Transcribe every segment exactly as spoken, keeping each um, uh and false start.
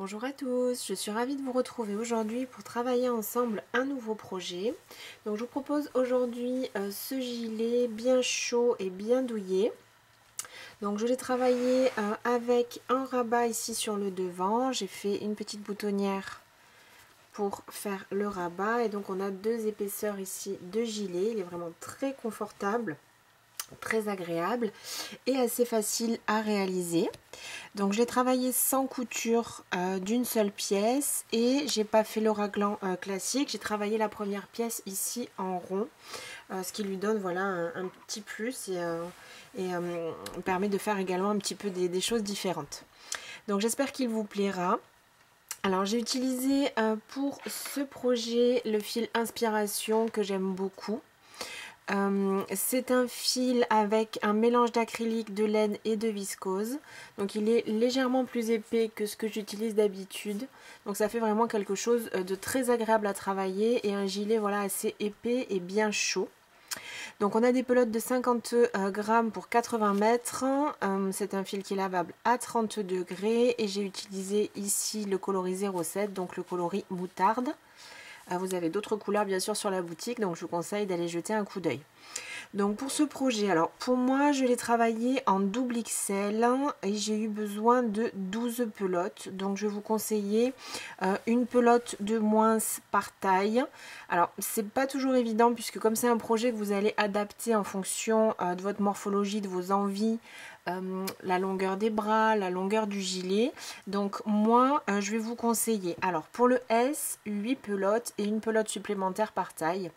Bonjour à tous, je suis ravie de vous retrouver aujourd'hui pour travailler ensemble un nouveau projet. Donc je vous propose aujourd'hui euh, ce gilet bien chaud et bien douillet. Donc je l'ai travaillé euh, avec un rabat ici sur le devant, j'ai fait une petite boutonnière pour faire le rabat et donc on a deux épaisseurs ici de gilet. Il est vraiment très confortable, très agréable et assez facile à réaliser. Donc je l'ai travaillé sans couture euh, d'une seule pièce et j'ai pas fait le raglan euh, classique. J'ai travaillé la première pièce ici en rond, euh, ce qui lui donne voilà un, un petit plus et, euh, et euh, permet de faire également un petit peu des, des choses différentes. Donc j'espère qu'il vous plaira. Alors j'ai utilisé euh, pour ce projet le fil Inspiration que j'aime beaucoup. Euh, c'est un fil avec un mélange d'acrylique, de laine et de viscose. Donc il est légèrement plus épais que ce que j'utilise d'habitude. Donc ça fait vraiment quelque chose de très agréable à travailler et un gilet voilà assez épais et bien chaud. Donc on a des pelotes de cinquante grammes pour quatre-vingts mètres. Euh, c'est un fil qui est lavable à trente degrés et j'ai utilisé ici le coloris zéro sept, donc le coloris moutarde. Vous avez d'autres couleurs bien sûr sur la boutique, donc je vous conseille d'aller jeter un coup d'œil. Donc pour ce projet, alors pour moi je l'ai travaillé en double X L et j'ai eu besoin de douze pelotes. Donc je vais vous conseiller euh, une pelote de moins par taille. Alors c'est pas toujours évident puisque comme c'est un projet que vous allez adapter en fonction euh, de votre morphologie, de vos envies, Euh, la longueur des bras, la longueur du gilet. Donc moi euh, je vais vous conseiller, alors pour le S, huit pelotes et une pelote supplémentaire par taille,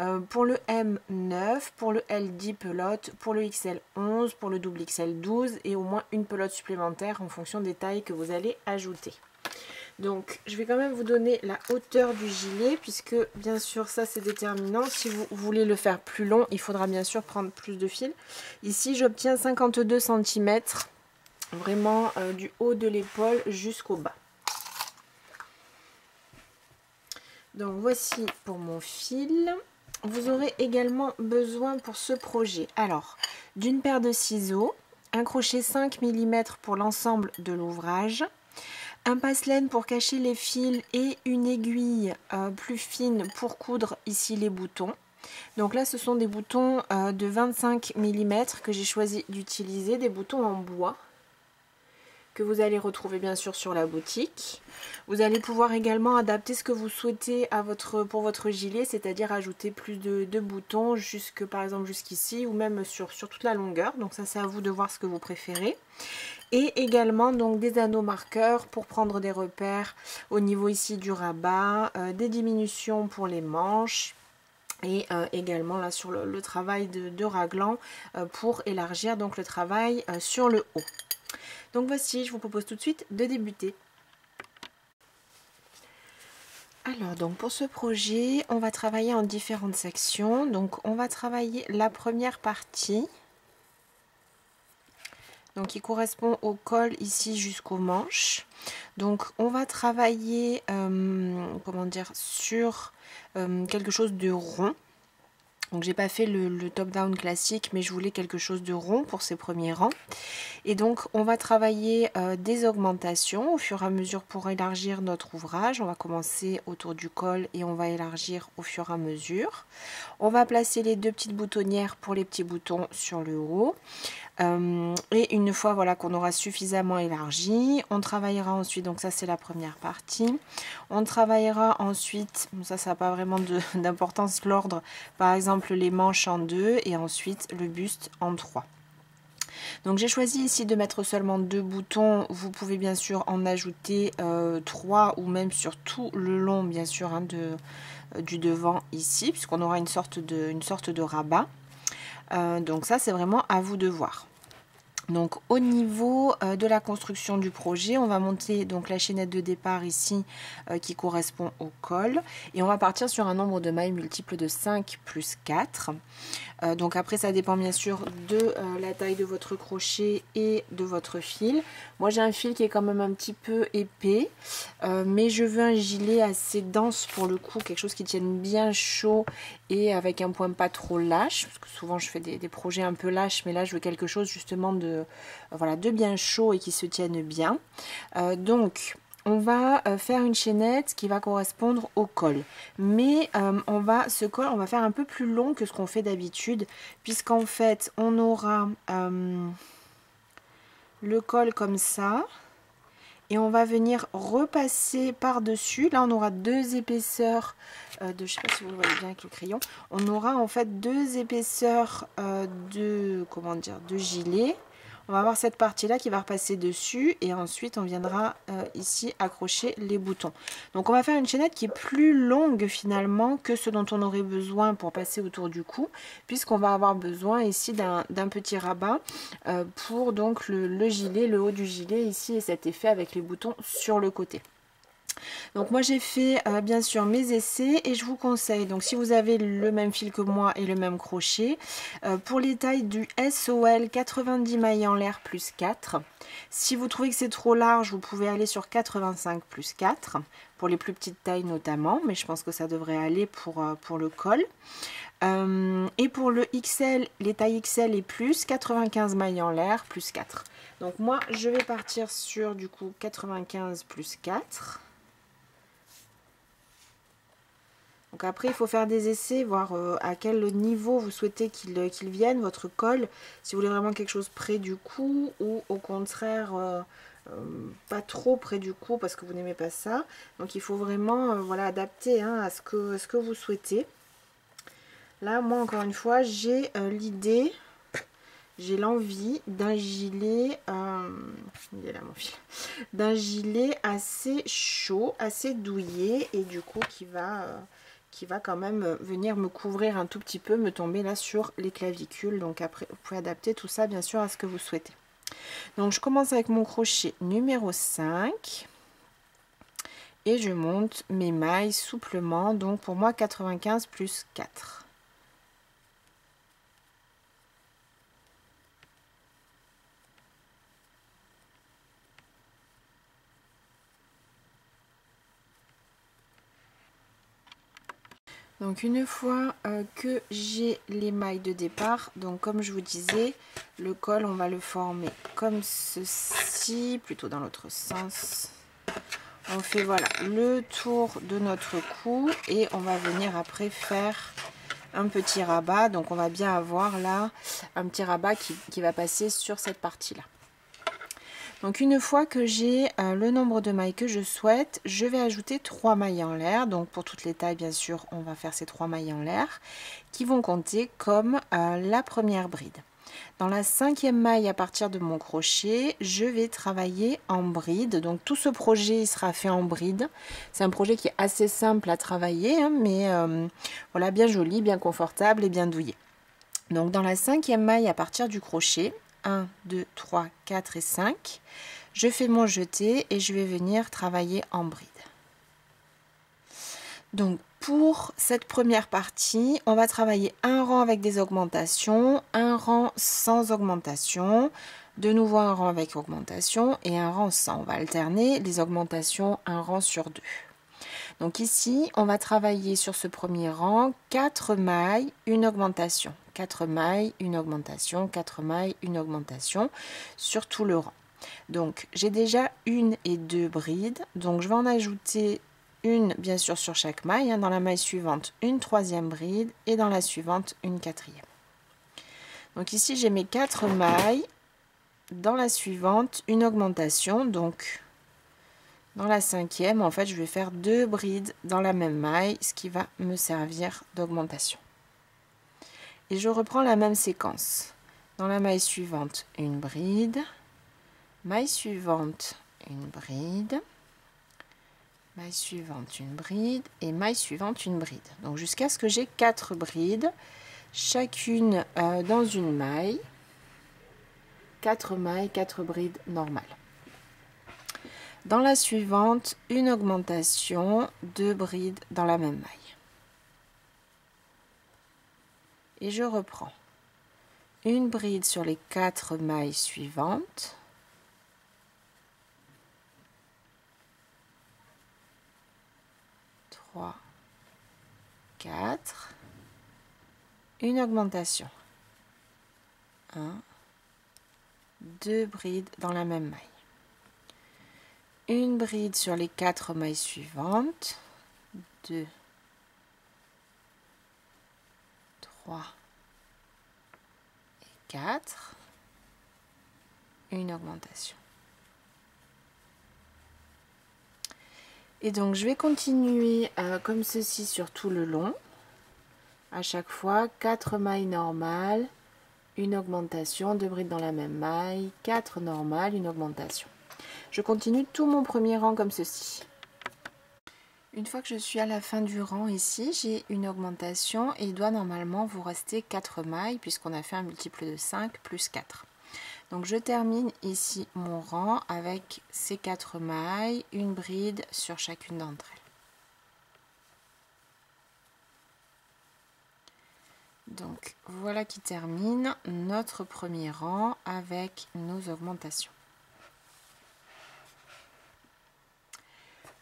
euh, pour le M, neuf, pour le L, dix pelotes, pour le X L, onze, pour le double X L, douze et au moins une pelote supplémentaire en fonction des tailles que vous allez ajouter. Donc je vais quand même vous donner la hauteur du gilet puisque bien sûr ça c'est déterminant. Si vous voulez le faire plus long, il faudra bien sûr prendre plus de fil. Ici j'obtiens cinquante-deux centimètres vraiment euh, du haut de l'épaule jusqu'au bas. Donc voici pour mon fil. Vous aurez également besoin pour ce projet, alors d'une paire de ciseaux, un crochet cinq millimètres pour l'ensemble de l'ouvrage, un passe-laine pour cacher les fils et une aiguille euh, plus fine pour coudre ici les boutons. Donc là ce sont des boutons euh, de vingt-cinq millimètres que j'ai choisi d'utiliser, des boutons en bois que vous allez retrouver bien sûr sur la boutique. Vous allez pouvoir également adapter ce que vous souhaitez à votre, pour votre gilet, c'est-à-dire ajouter plus de, de boutons jusque par exemple jusqu'ici ou même sur, sur toute la longueur. Donc ça c'est à vous de voir ce que vous préférez. Et également donc des anneaux marqueurs pour prendre des repères au niveau ici du rabat, euh, des diminutions pour les manches et euh, également là sur le, le travail de, de raglan euh, pour élargir donc le travail euh, sur le haut. Donc voici, je vous propose tout de suite de débuter. Alors donc pour ce projet, on va travailler en différentes sections. Donc on va travailler la première partie, donc qui correspond au col ici jusqu'aux manches. Donc on va travailler euh, comment dire, sur euh, quelque chose de rond. Donc j'ai pas fait le, le top-down classique, mais je voulais quelque chose de rond pour ces premiers rangs. Et donc on va travailler euh, des augmentations au fur et à mesure pour élargir notre ouvrage. On va commencer autour du col et on va élargir au fur et à mesure. On va placer les deux petites boutonnières pour les petits boutons sur le haut. Euh, et une fois voilà qu'on aura suffisamment élargi, on travaillera ensuite, donc ça c'est la première partie. On travaillera ensuite, bon, ça ça n'a pas vraiment d'importance l'ordre, par exemple les manches en deux et ensuite le buste en trois. Donc j'ai choisi ici de mettre seulement deux boutons, vous pouvez bien sûr en ajouter euh, trois ou même sur tout le long bien sûr hein, de, euh, du devant ici puisqu'on aura une sorte de, une sorte de rabat. Euh, donc ça c'est vraiment à vous de voir. Donc au niveau euh, de la construction du projet, on va monter donc la chaînette de départ ici euh, qui correspond au col et on va partir sur un nombre de mailles multiple de cinq plus quatre. Euh, donc après ça dépend bien sûr de euh, la taille de votre crochet et de votre fil. Moi j'ai un fil qui est quand même un petit peu épais, euh, mais je veux un gilet assez dense pour le coup, quelque chose qui tienne bien chaud et avec un point pas trop lâche, parce que souvent je fais des, des projets un peu lâches, mais là je veux quelque chose justement de voilà de bien chaud et qui se tiennent bien. Euh, donc on va faire une chaînette qui va correspondre au col. Mais euh, on va, ce col, on va faire un peu plus long que ce qu'on fait d'habitude, puisqu'en fait, on aura euh, le col comme ça. Et on va venir repasser par-dessus. Là, on aura deux épaisseurs euh, de... Je sais pas si vous le voyez bien avec le crayon. On aura en fait deux épaisseurs euh, de... Comment dire? De gilet. On va avoir cette partie-là qui va repasser dessus. Et ensuite, on viendra euh, ici accrocher les boutons. Donc, on va faire une chaînette qui est plus longue finalement que ce dont on aurait besoin pour passer autour du cou. Puisqu'on va avoir besoin ici d'un petit rabat euh, pour donc le, le gilet, le haut du gilet ici. Et cet effet avec les boutons sur le côté. Donc moi j'ai fait euh, bien sûr mes essais et je vous conseille, donc si vous avez le même fil que moi et le même crochet, euh, pour les tailles du S O L quatre-vingt-dix mailles en l'air plus quatre. Si vous trouvez que c'est trop large, vous pouvez aller sur quatre-vingt-cinq plus quatre, pour les plus petites tailles notamment, mais je pense que ça devrait aller pour, euh, pour le col. Euh, et pour le X L, les tailles X L et plus, quatre-vingt-quinze mailles en l'air plus quatre. Donc moi je vais partir sur du coup quatre-vingt-quinze plus quatre. Donc après, il faut faire des essais, voir euh, à quel niveau vous souhaitez qu'il qu'il vienne, votre col. Si vous voulez vraiment quelque chose près du cou ou au contraire, euh, euh, pas trop près du cou parce que vous n'aimez pas ça. Donc il faut vraiment euh, voilà, adapter hein, à, ce que, à ce que vous souhaitez. Là, moi encore une fois, j'ai euh, l'idée, j'ai l'envie d'un gilet, euh, il est là mon fil, d'un gilet assez chaud, assez douillet et du coup qui va... Euh, qui va quand même venir me couvrir un tout petit peu, me tomber là sur les clavicules. Donc après, vous pouvez adapter tout ça bien sûr à ce que vous souhaitez. Donc je commence avec mon crochet numéro cinq et je monte mes mailles souplement. Donc pour moi quatre-vingt-quinze plus quatre. Donc une fois euh, que j'ai les mailles de départ, donc comme je vous disais, le col on va le former comme ceci, plutôt dans l'autre sens. On fait voilà le tour de notre cou et on va venir après faire un petit rabat. Donc on va bien avoir là un petit rabat qui, qui va passer sur cette partie-là. Donc une fois que j'ai euh, le nombre de mailles que je souhaite, je vais ajouter trois mailles en l'air. Donc pour toutes les tailles, bien sûr, on va faire ces trois mailles en l'air qui vont compter comme euh, la première bride. Dans la cinquième maille, à partir de mon crochet, je vais travailler en bride. Donc tout ce projet il sera fait en bride. C'est un projet qui est assez simple à travailler, hein, mais euh, voilà, bien joli, bien confortable et bien douillé. Donc dans la cinquième maille, à partir du crochet, un, deux, trois, quatre et cinq. Je fais mon jeté et je vais venir travailler en bride. Donc pour cette première partie, on va travailler un rang avec des augmentations, un rang sans augmentation, de nouveau un rang avec augmentation et un rang sans. On va alterner les augmentations, un rang sur deux. Donc ici, on va travailler sur ce premier rang, quatre mailles, une augmentation. quatre mailles, une augmentation, quatre mailles, une augmentation sur tout le rang. Donc j'ai déjà une et deux brides, donc je vais en ajouter une bien sûr sur chaque maille, hein, dans la maille suivante une troisième bride et dans la suivante une quatrième. Donc ici j'ai mes quatre mailles, dans la suivante une augmentation, donc dans la cinquième en fait je vais faire deux brides dans la même maille, ce qui va me servir d'augmentation. Et je reprends la même séquence. Dans la maille suivante, une bride. Maille suivante, une bride. Maille suivante, une bride. Et maille suivante, une bride. Donc jusqu'à ce que j'ai quatre brides, chacune euh, dans une maille. quatre mailles, quatre brides normales. Dans la suivante, une augmentation, deux brides dans la même maille. Et je reprends une bride sur les quatre mailles suivantes, trois, quatre, une augmentation, un, deux brides dans la même maille, une bride sur les quatre mailles suivantes, deux, trois et quatre, une augmentation. Et donc je vais continuer euh, comme ceci sur tout le long, à chaque fois quatre mailles normales, une augmentation, deux brides dans la même maille, quatre normales, une augmentation. Je continue tout mon premier rang comme ceci. Une fois que je suis à la fin du rang ici, j'ai une augmentation et il doit normalement vous rester quatre mailles puisqu'on a fait un multiple de cinq plus quatre. Donc je termine ici mon rang avec ces quatre mailles, une bride sur chacune d'entre elles. Donc voilà qui termine notre premier rang avec nos augmentations.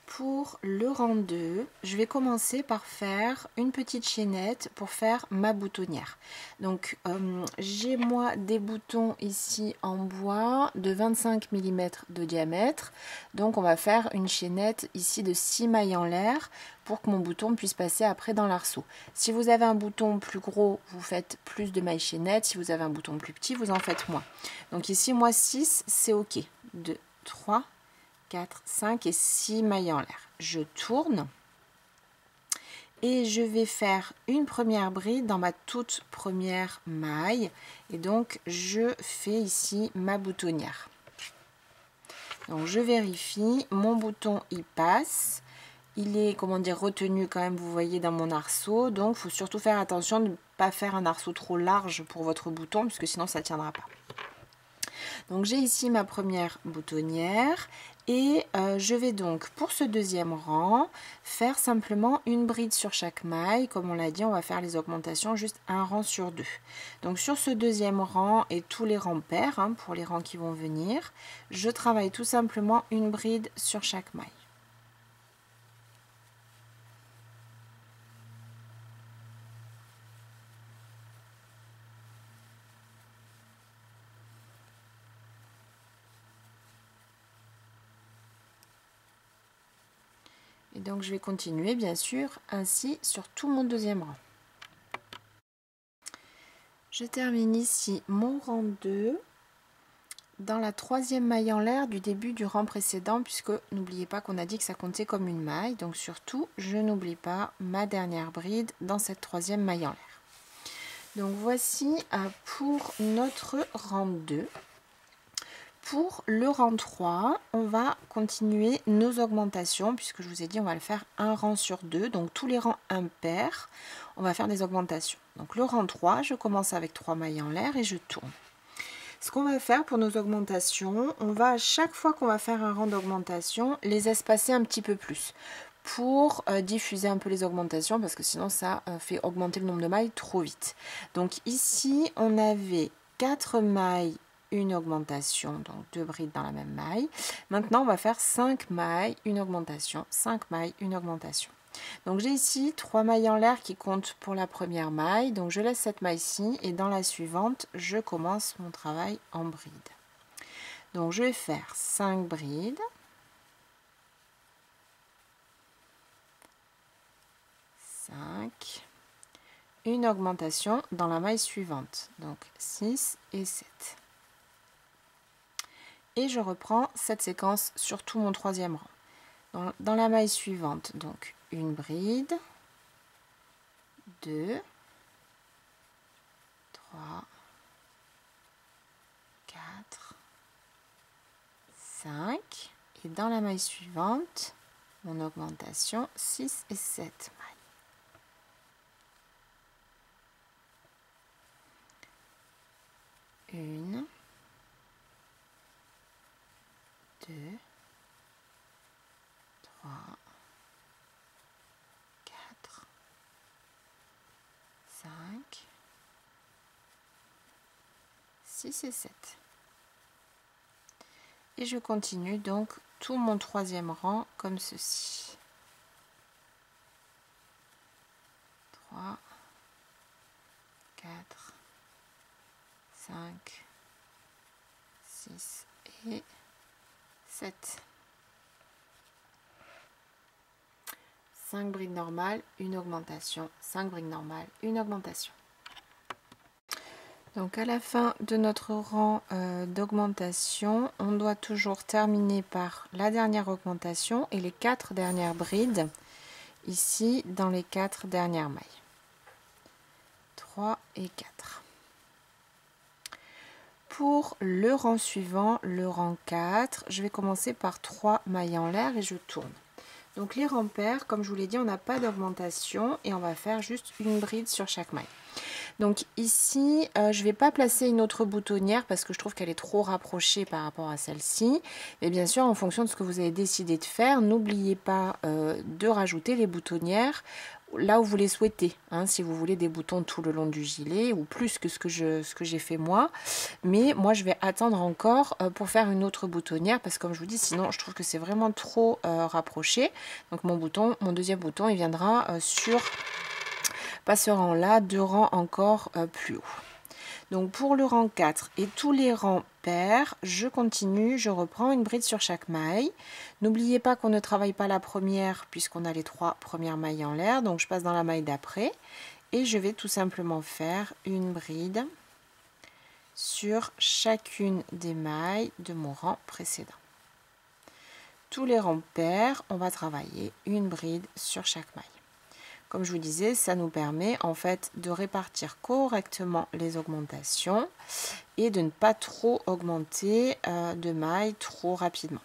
Pour le rang deux, je vais commencer par faire une petite chaînette pour faire ma boutonnière. Donc euh, j'ai moi des boutons ici en bois de vingt-cinq millimètres de diamètre, donc on va faire une chaînette ici de six mailles en l'air pour que mon bouton puisse passer après dans l'arceau. Si vous avez un bouton plus gros, vous faites plus de mailles chaînettes, si vous avez un bouton plus petit, vous en faites moins. Donc ici moi six, c'est ok, deux, trois, quatre, cinq et six mailles en l'air. Je tourne et je vais faire une première bride dans ma toute première maille et donc je fais ici ma boutonnière. Donc je vérifie, mon bouton y passe, il est, comment dire, retenu quand même, vous voyez, dans mon arceau, donc il faut surtout faire attention de ne pas faire un arceau trop large pour votre bouton puisque sinon ça ne tiendra pas. Donc j'ai ici ma première boutonnière et euh, je vais donc pour ce deuxième rang faire simplement une bride sur chaque maille. Comme on l'a dit, on va faire les augmentations juste un rang sur deux. Donc sur ce deuxième rang et tous les rangs pairs, hein, pour les rangs qui vont venir, je travaille tout simplement une bride sur chaque maille. Et donc je vais continuer bien sûr ainsi sur tout mon deuxième rang. Je termine ici mon rang deux dans la troisième maille en l'air du début du rang précédent, puisque n'oubliez pas qu'on a dit que ça comptait comme une maille, donc surtout je n'oublie pas ma dernière bride dans cette troisième maille en l'air. Donc voici pour notre rang deux. Pour le rang trois, on va continuer nos augmentations puisque je vous ai dit on va le faire un rang sur deux, donc tous les rangs impairs, on va faire des augmentations. Donc le rang trois, je commence avec trois mailles en l'air et je tourne. Ce qu'on va faire pour nos augmentations, on va à chaque fois qu'on va faire un rang d'augmentation, les espacer un petit peu plus pour euh, diffuser un peu les augmentations parce que sinon ça euh, fait augmenter le nombre de mailles trop vite. Donc ici, on avait quatre mailles, une augmentation, donc deux brides dans la même maille. Maintenant, on va faire cinq mailles, une augmentation, cinq mailles, une augmentation. Donc j'ai ici trois mailles en l'air qui comptent pour la première maille, donc je laisse cette maille-ci et dans la suivante, je commence mon travail en bride. Donc je vais faire cinq brides, cinq, une augmentation dans la maille suivante, donc six et sept. Et je reprends cette séquence sur tout mon troisième rang. Dans, dans la maille suivante, donc une bride, deux, trois, quatre, cinq. Et dans la maille suivante, mon augmentation, six et sept mailles. Une, deux, trois, quatre, cinq, six et sept. Et je continue donc tout mon troisième rang comme ceci. trois, quatre, cinq, six et sept. cinq briques normales, une augmentation, cinq briques normales, une augmentation. Donc à la fin de notre rang euh, d'augmentation, on doit toujours terminer par la dernière augmentation et les quatre dernières brides, ici dans les quatre dernières mailles. trois et quatre. Pour le rang suivant, le rang quatre, je vais commencer par trois mailles en l'air et je tourne. Donc les rangs pairs, comme je vous l'ai dit, on n'a pas d'augmentation et on va faire juste une bride sur chaque maille. Donc ici, euh, je ne vais pas placer une autre boutonnière parce que je trouve qu'elle est trop rapprochée par rapport à celle-ci. Mais bien sûr, en fonction de ce que vous avez décidé de faire, n'oubliez pas euh, de rajouter les boutonnières là où vous les souhaitez, hein, si vous voulez des boutons tout le long du gilet ou plus que ce que je, ce que j'ai fait moi. Mais moi je vais attendre encore euh, pour faire une autre boutonnière parce que comme je vous dis, sinon je trouve que c'est vraiment trop euh, rapproché. Donc mon bouton, mon deuxième bouton, il viendra euh, sur pas ce rang là, deux rangs encore euh, plus haut. Donc pour le rang quatre et tous les rangs pairs, je continue, je reprends une bride sur chaque maille. N'oubliez pas qu'on ne travaille pas la première puisqu'on a les trois premières mailles en l'air. Donc je passe dans la maille d'après et je vais tout simplement faire une bride sur chacune des mailles de mon rang précédent. Tous les rangs pairs, on va travailler une bride sur chaque maille. Comme je vous disais, ça nous permet en fait de répartir correctement les augmentations et de ne pas trop augmenter euh, de mailles trop rapidement.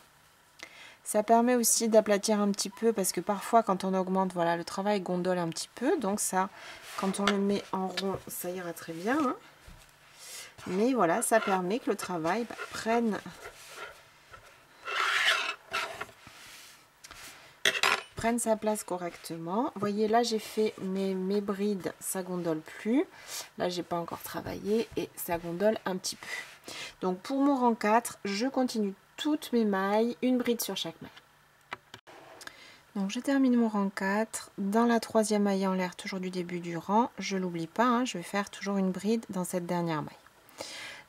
Ça permet aussi d'aplatir un petit peu parce que parfois quand on augmente, voilà, le travail gondole un petit peu. Donc ça, quand on le met en rond, ça ira très bien. Hein. Mais voilà, ça permet que le travail bah, prenne... prennent sa place correctement. Vous voyez là j'ai fait mes, mes brides, ça gondole plus, là j'ai pas encore travaillé et ça gondole un petit peu. Donc pour mon rang quatre, je continue toutes mes mailles, une bride sur chaque maille. Donc je termine mon rang quatre dans la troisième maille en l'air, toujours du début du rang, je l'oublie pas, hein, je vais faire toujours une bride dans cette dernière maille.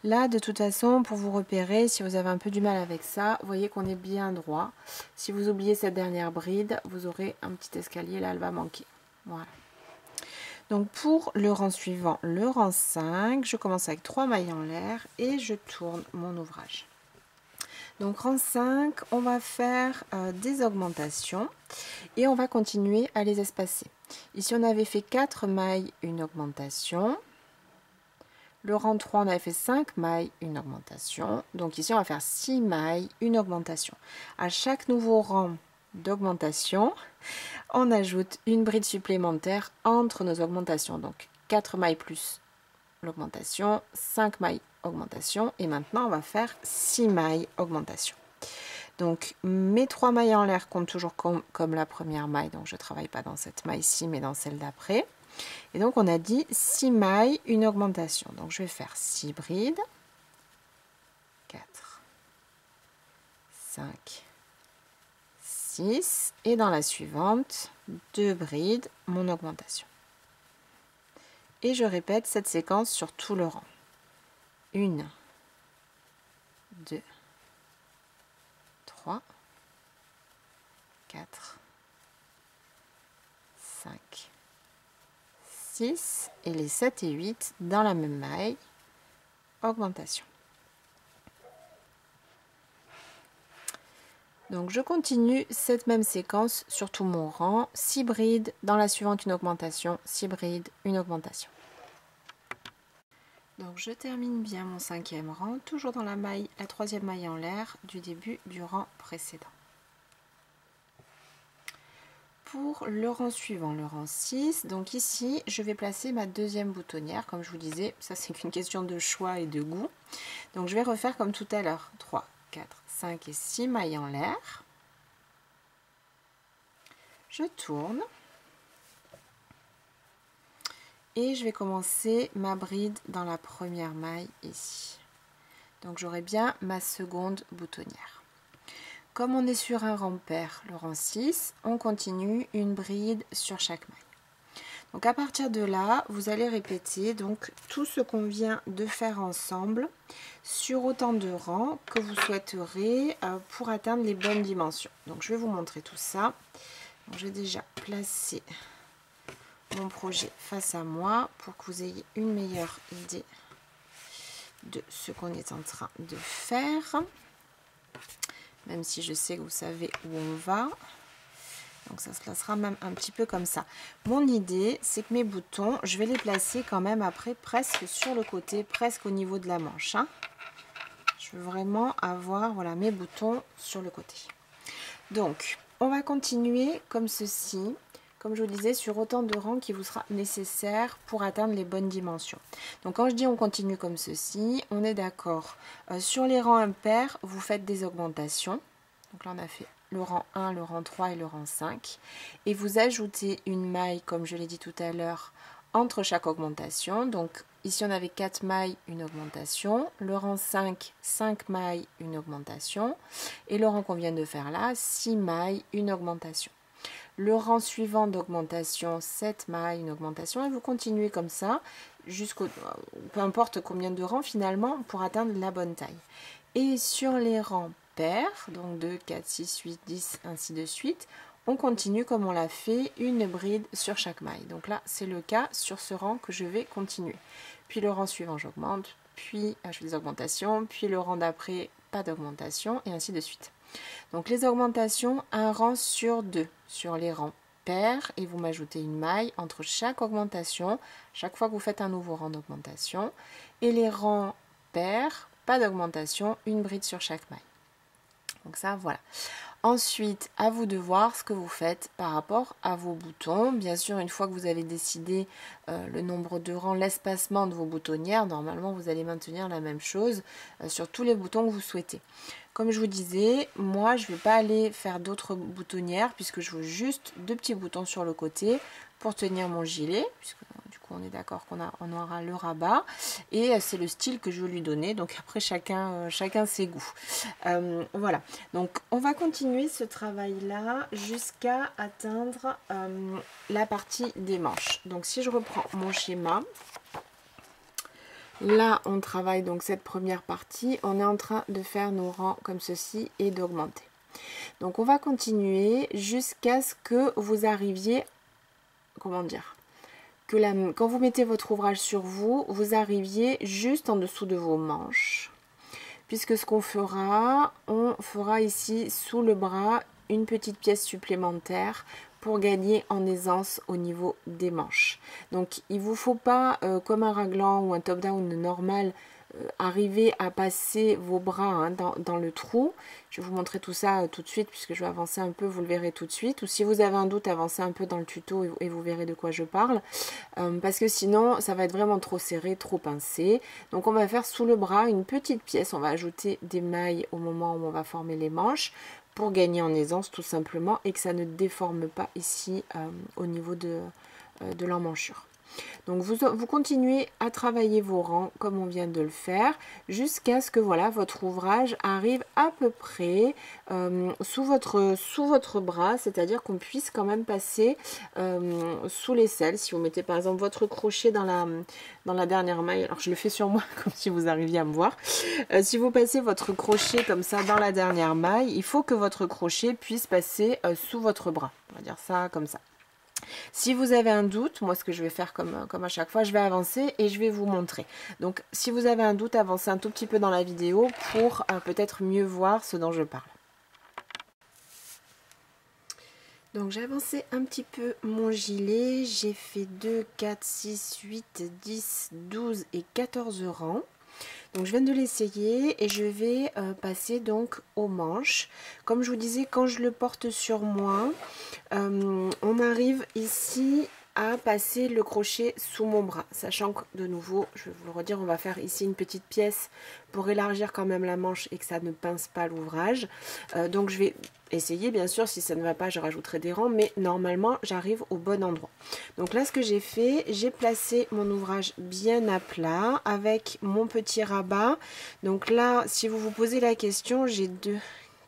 Là, de toute façon, pour vous repérer, si vous avez un peu du mal avec ça, vous voyez qu'on est bien droit. Si vous oubliez cette dernière bride, vous aurez un petit escalier, là, elle va manquer. Voilà. Donc, pour le rang suivant, le rang cinq, je commence avec trois mailles en l'air et je tourne mon ouvrage. Donc, rang cinq, on va faire euh, des augmentations et on va continuer à les espacer. Ici, on avait fait quatre mailles, une augmentation. Le rang trois, on avait fait cinq mailles, une augmentation. Donc ici, on va faire six mailles, une augmentation. À chaque nouveau rang d'augmentation, on ajoute une bride supplémentaire entre nos augmentations. Donc quatre mailles plus l'augmentation, cinq mailles augmentation. Et maintenant, on va faire six mailles augmentation. Donc mes trois mailles en l'air comptent toujours comme, comme la première maille. Donc je ne travaille pas dans cette maille-ci, mais dans celle d'après. Et donc on a dit six mailles, une augmentation. Donc je vais faire six brides, quatre, cinq, six, et dans la suivante, deux brides, mon augmentation. Et je répète cette séquence sur tout le rang. une, deux, trois, quatre, cinq, six et les sept et huit dans la même maille, augmentation. Donc je continue cette même séquence sur tout mon rang, six brides, dans la suivante une augmentation, six brides, une augmentation. Donc je termine bien mon cinquième rang, toujours dans la maille, la troisième maille en l'air du début du rang précédent. Pour le rang suivant, le rang six, donc ici je vais placer ma deuxième boutonnière, comme je vous disais, ça c'est qu'une question de choix et de goût. Donc je vais refaire comme tout à l'heure, trois, quatre, cinq et six mailles en l'air. Je tourne et je vais commencer ma bride dans la première maille ici. Donc j'aurai bien ma seconde boutonnière. Comme on est sur un rang pair, le rang six, on continue une bride sur chaque maille. Donc à partir de là, vous allez répéter donc tout ce qu'on vient de faire ensemble sur autant de rangs que vous souhaiterez euh, pour atteindre les bonnes dimensions. Donc je vais vous montrer tout ça. Bon, j'ai déjà placé mon projet face à moi pour que vous ayez une meilleure idée de ce qu'on est en train de faire, même si je sais que vous savez où on va. Donc ça se placera même un petit peu comme ça. Mon idée, c'est que mes boutons, je vais les placer quand même après presque sur le côté, presque au niveau de la manche, hein. Je veux vraiment avoir, voilà, mes boutons sur le côté. Donc on va continuer comme ceci, comme je vous le disais, sur autant de rangs qui vous sera nécessaire pour atteindre les bonnes dimensions. Donc quand je dis on continue comme ceci, on est d'accord. Euh, sur les rangs impairs, vous faites des augmentations. Donc là on a fait le rang un, le rang trois et le rang cinq. Et vous ajoutez une maille, comme je l'ai dit tout à l'heure, entre chaque augmentation. Donc ici on avait quatre mailles, une augmentation. Le rang cinq, cinq mailles, une augmentation. Et le rang qu'on vient de faire là, six mailles, une augmentation. Le rang suivant d'augmentation, sept mailles, une augmentation, et vous continuez comme ça jusqu'au, peu importe combien de rangs finalement, pour atteindre la bonne taille. Et sur les rangs pairs, donc deux, quatre, six, huit, dix, ainsi de suite, on continue comme on l'a fait, une bride sur chaque maille. Donc là c'est le cas sur ce rang que je vais continuer. Puis le rang suivant j'augmente, puis je fais des augmentations, puis le rang d'après pas d'augmentation, et ainsi de suite. Donc les augmentations, un rang sur deux sur les rangs pairs, et vous m'ajoutez une maille entre chaque augmentation, chaque fois que vous faites un nouveau rang d'augmentation. Et les rangs pairs, pas d'augmentation, une bride sur chaque maille. Donc ça, voilà. Ensuite, à vous de voir ce que vous faites par rapport à vos boutons. Bien sûr, une fois que vous avez décidé euh, le nombre de rangs, l'espacement de vos boutonnières, normalement vous allez maintenir la même chose euh, sur tous les boutons que vous souhaitez. Comme je vous disais, moi je ne vais pas aller faire d'autres boutonnières puisque je veux juste deux petits boutons sur le côté pour tenir mon gilet, puisque du coup on est d'accord qu'on a, on aura le rabat, et c'est le style que je veux lui donner. Donc après chacun, chacun ses goûts. Euh, voilà, donc on va continuer ce travail là jusqu'à atteindre euh, la partie des manches. Donc si je reprends mon schéma, là on travaille donc cette première partie, on est en train de faire nos rangs comme ceci et d'augmenter. Donc on va continuer jusqu'à ce que vous arriviez à Comment dire que la, quand vous mettez votre ouvrage sur vous, vous arriviez juste en dessous de vos manches, puisque ce qu'on fera, on fera ici sous le bras une petite pièce supplémentaire pour gagner en aisance au niveau des manches. Donc il vous faut pas, euh, comme un raglan ou un top-down normal, euh, arriver à passer vos bras hein, dans, dans le trou. Je vais vous montrer tout ça euh, tout de suite, puisque je vais avancer un peu, vous le verrez tout de suite. Ou si vous avez un doute, avancez un peu dans le tuto et, et vous verrez de quoi je parle. Euh, parce que sinon, ça va être vraiment trop serré, trop pincé. Donc on va faire sous le bras une petite pièce. On va ajouter des mailles au moment où on va former les manches, pour gagner en aisance tout simplement, et que ça ne déforme pas ici euh, au niveau de, euh, de l'emmanchure. Donc vous, vous continuez à travailler vos rangs comme on vient de le faire, jusqu'à ce que voilà votre ouvrage arrive à peu près euh, sous, votre, sous votre bras, c'est-à-dire qu'on puisse quand même passer euh, sous l'aisselle. Si vous mettez par exemple votre crochet dans la, dans la dernière maille, alors je le fais sur moi comme si vous arriviez à me voir, euh, si vous passez votre crochet comme ça dans la dernière maille, il faut que votre crochet puisse passer euh, sous votre bras, on va dire ça comme ça. Si vous avez un doute, moi ce que je vais faire comme, comme à chaque fois, je vais avancer et je vais vous montrer. Donc si vous avez un doute, avancez un tout petit peu dans la vidéo pour euh, peut-être mieux voir ce dont je parle. Donc j'ai avancé un petit peu mon gilet, j'ai fait deux, quatre, six, huit, dix, douze et quatorze rangs. Donc je viens de l'essayer et je vais euh, passer donc aux manches. Comme je vous disais, quand je le porte sur moi, euh, on arrive ici à passer le crochet sous mon bras, sachant que de nouveau, je vais vous le redire, on va faire ici une petite pièce pour élargir quand même la manche et que ça ne pince pas l'ouvrage. Euh, donc je vais essayer, bien sûr, si ça ne va pas je rajouterai des rangs, mais normalement j'arrive au bon endroit. Donc là ce que j'ai fait, j'ai placé mon ouvrage bien à plat avec mon petit rabat. Donc là si vous vous posez la question, j'ai deux,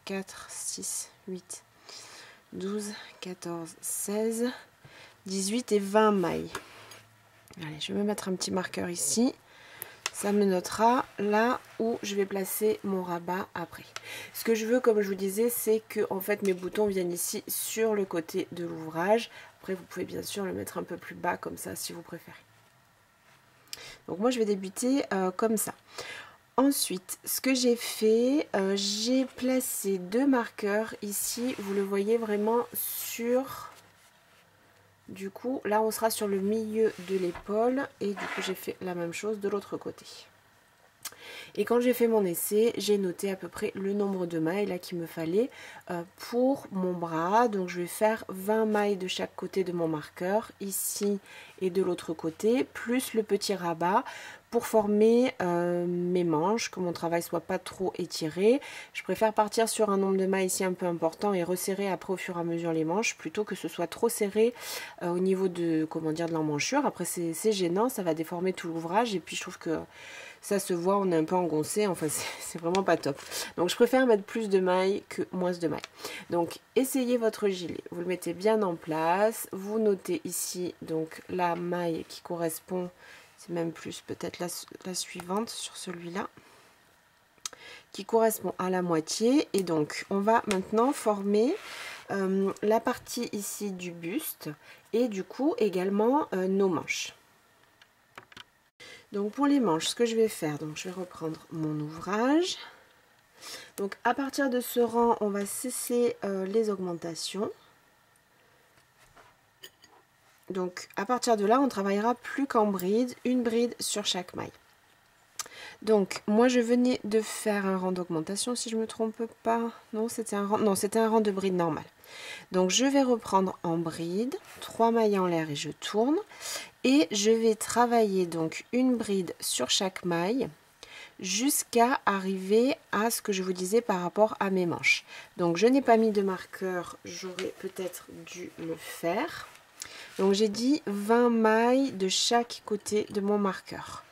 quatre, six, huit, douze, quatorze, seize, dix-huit et vingt mailles. Allez, je vais me mettre un petit marqueur ici. Ça me notera là où je vais placer mon rabat après. Ce que je veux, comme je vous disais, c'est que en fait mes boutons viennent ici sur le côté de l'ouvrage. Après, vous pouvez bien sûr le mettre un peu plus bas comme ça si vous préférez. Donc moi je vais débuter euh, comme ça. Ensuite, ce que j'ai fait, euh, j'ai placé deux marqueurs ici, vous le voyez vraiment sur... Du coup, là on sera sur le milieu de l'épaule et du coup j'ai fait la même chose de l'autre côté. Et quand j'ai fait mon essai, j'ai noté à peu près le nombre de mailles là qu'il me fallait euh, pour mon bras. Donc je vais faire vingt mailles de chaque côté de mon marqueur, ici et de l'autre côté, plus le petit rabat pour former euh, mes manches, que mon travail soit pas trop étiré. Je préfère partir sur un nombre de mailles ici un peu important et resserrer après au fur et à mesure les manches, plutôt que ce soit trop serré euh, au niveau de, comment dire, de l'emmanchure. Après c'est gênant, ça va déformer tout l'ouvrage et puis je trouve que ça se voit, on est un peu engoncé, enfin c'est vraiment pas top. Donc je préfère mettre plus de mailles que moins de mailles. Donc essayez votre gilet, vous le mettez bien en place, vous notez ici donc la maille qui correspond, c'est même plus peut-être la, la suivante sur celui-là, qui correspond à la moitié. Et donc on va maintenant former euh, la partie ici du buste et du coup également euh, nos manches. Donc pour les manches, ce que je vais faire, donc je vais reprendre mon ouvrage. Donc à partir de ce rang, on va cesser euh, les augmentations. Donc à partir de là, on travaillera plus qu'en bride, une bride sur chaque maille. Donc moi je venais de faire un rang d'augmentation si je ne me trompe pas. Non, c'était un rang, non, c'était un rang de bride normal. Donc je vais reprendre en bride, trois mailles en l'air et je tourne. Et je vais travailler donc une bride sur chaque maille jusqu'à arriver à ce que je vous disais par rapport à mes manches. Donc je n'ai pas mis de marqueur, j'aurais peut-être dû le faire. Donc j'ai dit vingt mailles de chaque côté de mon marqueur.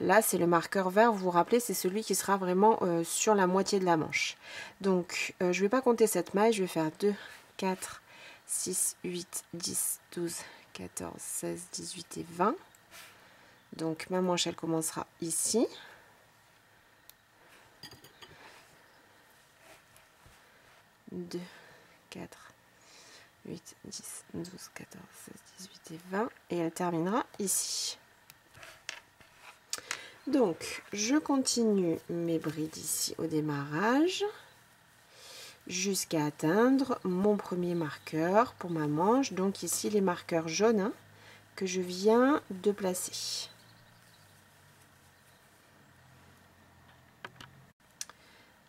Là c'est le marqueur vert, vous vous rappelez, c'est celui qui sera vraiment euh, sur la moitié de la manche. Donc euh, je ne vais pas compter cette maille, je vais faire deux, quatre, six, huit, dix, douze, quatorze, seize, dix-huit et vingt. Donc ma manche elle commencera ici. deux, quatre, huit, dix, douze, quatorze, seize, dix-huit et vingt. Et elle terminera ici. Donc je continue mes brides ici au démarrage, jusqu'à atteindre mon premier marqueur pour ma manche, donc ici les marqueurs jaunes hein, que je viens de placer.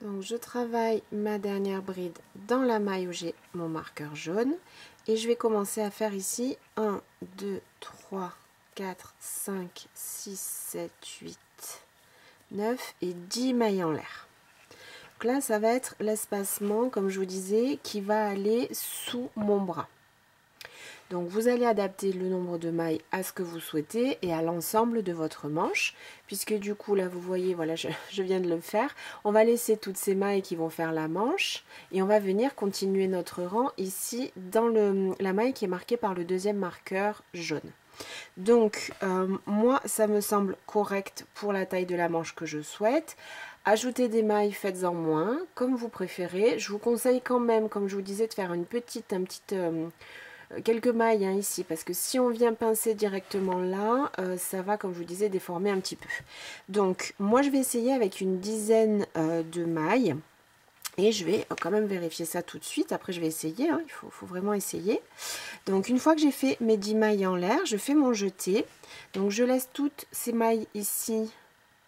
Donc je travaille ma dernière bride dans la maille où j'ai mon marqueur jaune et je vais commencer à faire ici un, deux, trois, quatre, cinq, six, sept, huit, neuf et dix mailles en l'air. Donc là ça va être l'espacement, comme je vous disais, qui va aller sous mon bras. Donc vous allez adapter le nombre de mailles à ce que vous souhaitez et à l'ensemble de votre manche, puisque du coup là vous voyez, voilà je, je viens de le faire, on va laisser toutes ces mailles qui vont faire la manche et on va venir continuer notre rang ici dans le, la maille qui est marquée par le deuxième marqueur jaune. Donc euh, moi ça me semble correct pour la taille de la manche que je souhaite. Ajoutez des mailles, faites-en moins, comme vous préférez. Je vous conseille quand même, comme je vous disais, de faire une petite, un petite, euh, quelques mailles hein, ici, parce que si on vient pincer directement là, euh, ça va, comme je vous disais, déformer un petit peu. Donc moi je vais essayer avec une dizaine euh, de mailles. Et je vais quand même vérifier ça tout de suite. Après, je vais essayer. Hein. Il faut, faut vraiment essayer. Donc, une fois que j'ai fait mes dix mailles en l'air, je fais mon jeté. Donc, je laisse toutes ces mailles ici,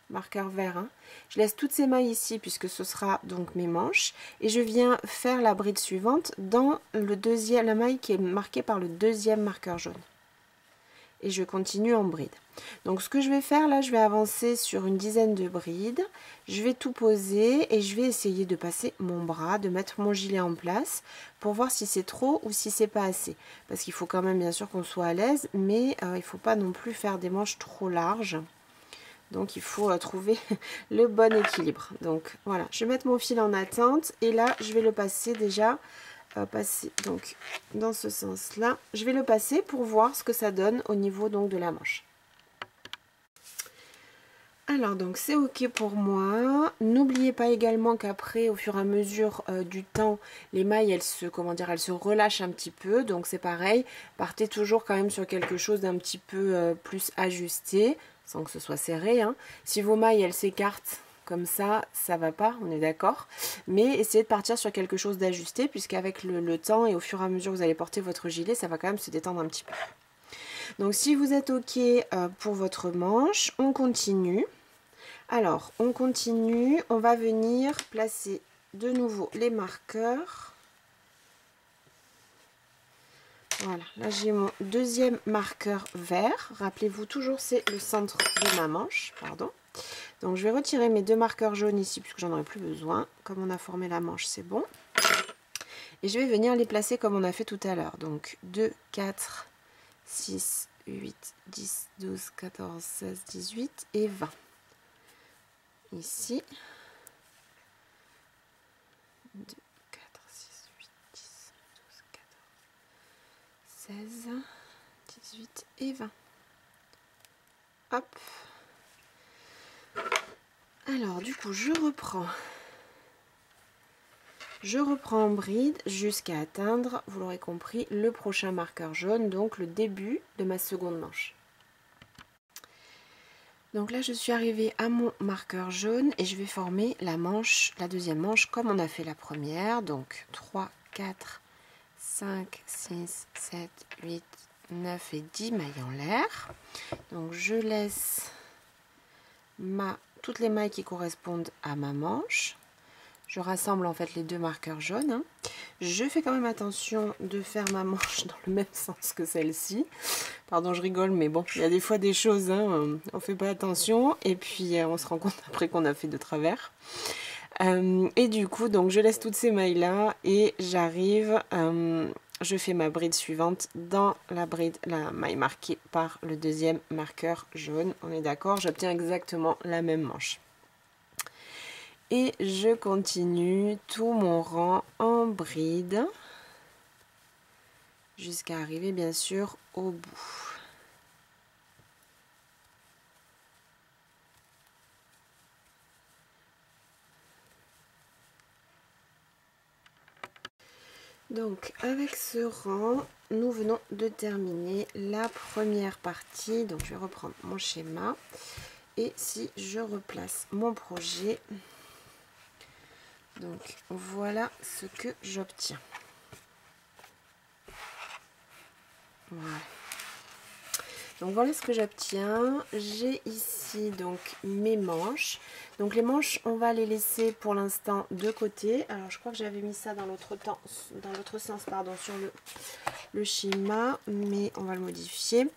marqueur vert. Hein. Je laisse toutes ces mailles ici puisque ce sera donc mes manches. Et je viens faire la bride suivante dans le deuxième, la maille qui est marquée par le deuxième marqueur jaune. Et je continue en bride. Donc ce que je vais faire là, je vais avancer sur une dizaine de brides, je vais tout poser et je vais essayer de passer mon bras, de mettre mon gilet en place pour voir si c'est trop ou si c'est pas assez, parce qu'il faut quand même bien sûr qu'on soit à l'aise, mais euh, il faut pas non plus faire des manches trop larges, donc il faut euh, trouver le bon équilibre. Donc voilà, je vais mettre mon fil en attente et là je vais le passer déjà passer donc dans ce sens là, je vais le passer pour voir ce que ça donne au niveau donc de la manche. Alors donc c'est ok pour moi. N'oubliez pas également qu'après, au fur et à mesure euh, du temps, les mailles elles se, comment dire, elles se relâchent un petit peu. Donc c'est pareil, partez toujours quand même sur quelque chose d'un petit peu euh, plus ajusté, sans que ce soit serré, hein. Si vos mailles elles s'écartent comme ça, ça va pas, on est d'accord. Mais essayez de partir sur quelque chose d'ajusté, puisqu'avec le, le temps et au fur et à mesure que vous allez porter votre gilet, ça va quand même se détendre un petit peu. Donc si vous êtes ok euh, pour votre manche, on continue. Alors, on continue, on va venir placer de nouveau les marqueurs. Voilà, là j'ai mon deuxième marqueur vert. Rappelez-vous toujours, c'est le centre de ma manche, pardon. Donc je vais retirer mes deux marqueurs jaunes ici, puisque j'en aurai plus besoin. Comme on a formé la manche, c'est bon. Et je vais venir les placer comme on a fait tout à l'heure. Donc deux, quatre, six, huit, dix, douze, quatorze, seize, dix-huit et vingt. Ici, deux, quatre, six, huit, dix, douze, quatorze, seize, dix-huit et vingt. Hop. Alors du coup, je reprends. Je reprends en bride jusqu'à atteindre, vous l'aurez compris, le prochain marqueur jaune, donc le début de ma seconde manche. Donc là je suis arrivée à mon marqueur jaune et je vais former la manche, la deuxième manche comme on a fait la première. Donc trois, quatre, cinq, six, sept, huit, neuf et dix mailles en l'air. Donc je laisse ma, toutes les mailles qui correspondent à ma manche. Je rassemble en fait les deux marqueurs jaunes, hein. Je fais quand même attention de faire ma manche dans le même sens que celle-ci. Pardon, je rigole, mais bon, il y a des fois des choses, hein, on ne fait pas attention. Et puis, on se rend compte après qu'on a fait de travers. Euh, et du coup, donc je laisse toutes ces mailles-là et j'arrive, euh, je fais ma bride suivante dans la bride, la maille marquée par le deuxième marqueur jaune. On est d'accord, j'obtiens exactement la même manche. Et je continue tout mon rang en bride jusqu'à arriver bien sûr au bout. Donc avec ce rang, nous venons de terminer la première partie. Donc je vais reprendre mon schéma et si je replace mon projet... Donc voilà ce que j'obtiens. Voilà. Donc voilà ce que j'obtiens. J'ai ici donc mes manches. Donc les manches, on va les laisser pour l'instant de côté. Alors je crois que j'avais mis ça dans l'autre temps, dans l'autre sens, pardon, sur le, le schéma, mais on va le modifier.